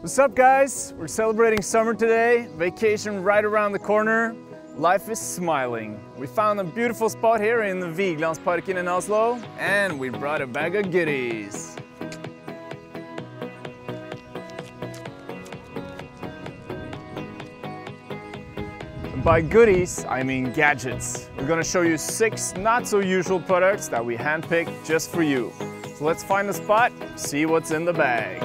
What's up, guys? We're celebrating summer today, vacation right around the corner. Life is smiling. We found a beautiful spot here in the Vigelandsparken in Oslo, and we brought a bag of goodies. By goodies, I mean gadgets. We're gonna show you 6 not-so-usual products that we handpicked just for you. So let's find the spot, see what's in the bag.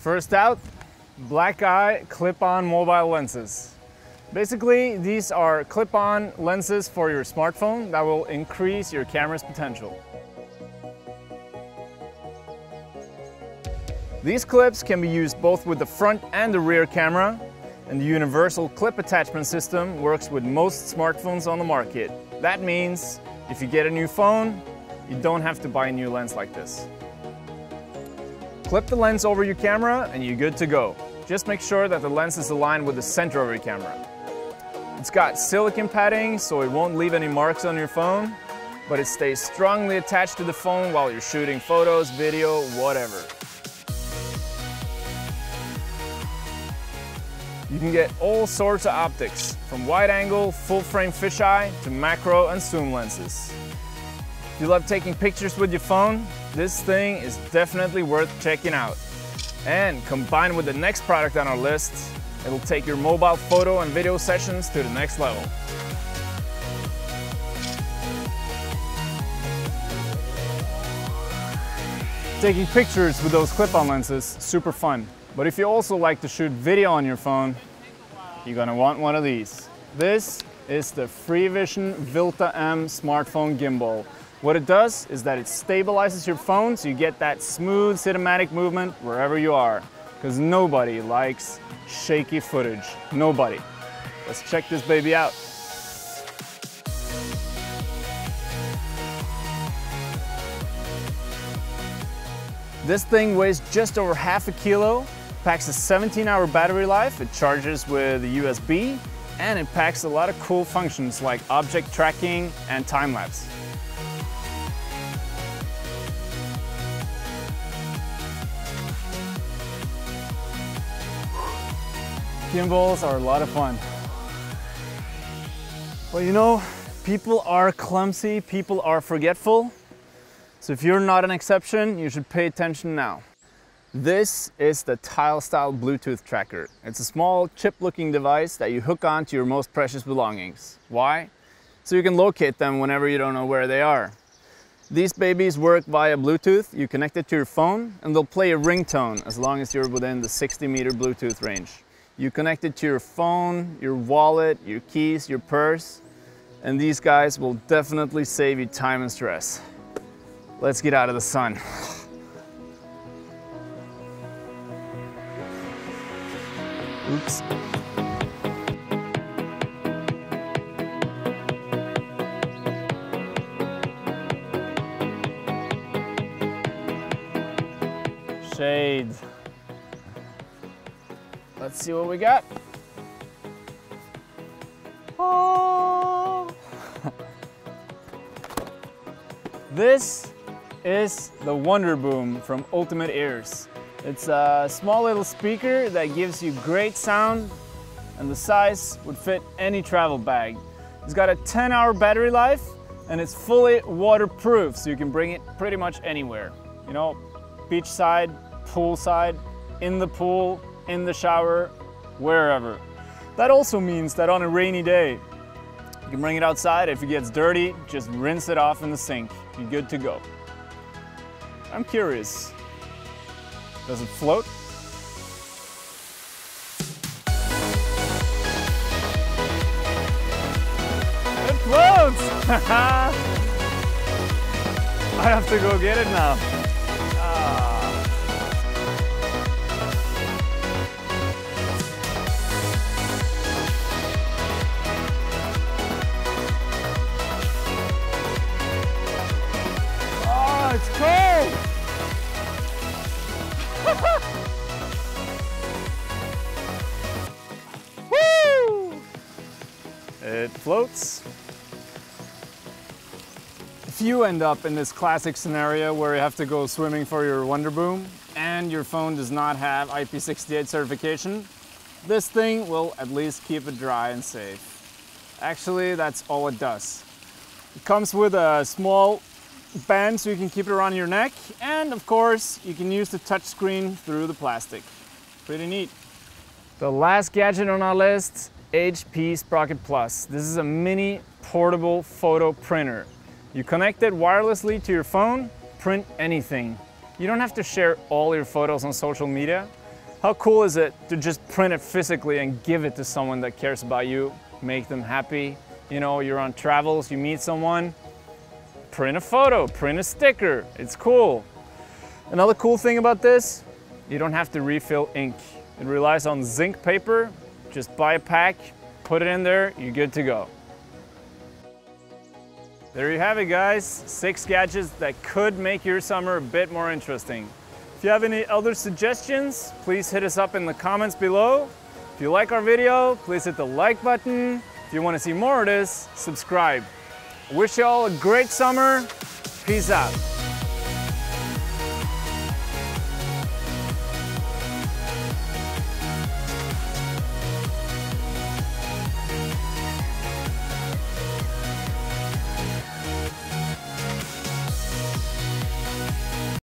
First out, Black Eye clip-on mobile lenses. Basically, these are clip-on lenses for your smartphone that will increase your camera's potential. These clips can be used both with the front and the rear camera, and the universal clip attachment system works with most smartphones on the market. That means if you get a new phone, you don't have to buy a new lens like this. Clip the lens over your camera and you're good to go. Just make sure that the lens is aligned with the center of your camera. It's got silicone padding, so it won't leave any marks on your phone, but it stays strongly attached to the phone while you're shooting photos, video, whatever. You can get all sorts of optics, from wide angle, full frame fisheye, to macro and zoom lenses. If you love taking pictures with your phone, this thing is definitely worth checking out. And combined with the next product on our list, it'll take your mobile photo and video sessions to the next level. Taking pictures with those clip-on lenses, super fun. But if you also like to shoot video on your phone, you're gonna want one of these. This is the Freevision Vilta M smartphone gimbal. What it does is that it stabilizes your phone so you get that smooth cinematic movement wherever you are. Because nobody likes shaky footage. Nobody. Let's check this baby out. This thing weighs just over half a kilo, packs a 17-hour battery life, it charges with a USB, and it packs a lot of cool functions like object tracking and time-lapse. Gimbals are a lot of fun. Well, you know, people are clumsy, people are forgetful. So if you're not an exception, you should pay attention now. This is the Tile Style Bluetooth tracker. It's a small chip-looking device that you hook onto your most precious belongings. Why? So you can locate them whenever you don't know where they are. These babies work via Bluetooth. You connect it to your phone and they'll play a ringtone as long as you're within the 60-meter Bluetooth range. You connect it to your phone, your wallet, your keys, your purse, and these guys will definitely save you time and stress. Let's get out of the sun. Oops. Shade. Let's see what we got. Oh. This is the Wonderboom from Ultimate Ears. It's a small little speaker that gives you great sound, and the size would fit any travel bag. It's got a 10-hour battery life and it's fully waterproof, so you can bring it pretty much anywhere. You know, beachside, poolside, in the pool, in the shower, wherever. That also means that on a rainy day, you can bring it outside. If it gets dirty, just rinse it off in the sink. You're good to go. I'm curious, does it float? It floats! I have to go get it now. It's cold! floats. If you end up in this classic scenario where you have to go swimming for your Wonderboom and your phone does not have IP68 certification, this thing will at least keep it dry and safe. Actually, that's all it does. It comes with a small band so you can keep it around your neck, and of course you can use the touchscreen through the plastic. Pretty neat. The last gadget on our list, HP Sprocket Plus. This is a mini portable photo printer. You connect it wirelessly to your phone, print anything. You don't have to share all your photos on social media. How cool is it to just print it physically and give it to someone that cares about you, make them happy? You know, you're on travels, you meet someone, print a photo, print a sticker, it's cool. Another cool thing about this, you don't have to refill ink. It relies on zinc paper. Just buy a pack, put it in there, you're good to go. There you have it, guys. 6 gadgets that could make your summer a bit more interesting. If you have any other suggestions, please hit us up in the comments below. If you like our video, please hit the like button. If you want to see more of this, subscribe. I wish you all a great summer. Peace out.